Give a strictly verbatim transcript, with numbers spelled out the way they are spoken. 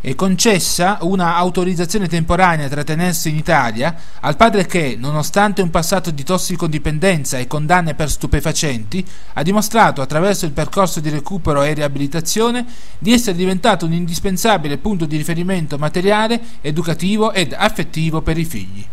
è concessa una autorizzazione temporanea a trattenersi in Italia al padre che, nonostante un passato di tossicodipendenza e condanne per stupefacenti, ha dimostrato attraverso il percorso di recupero e riabilitazione di essere diventato un indispensabile punto di riferimento materiale, educativo ed affettivo per i figli.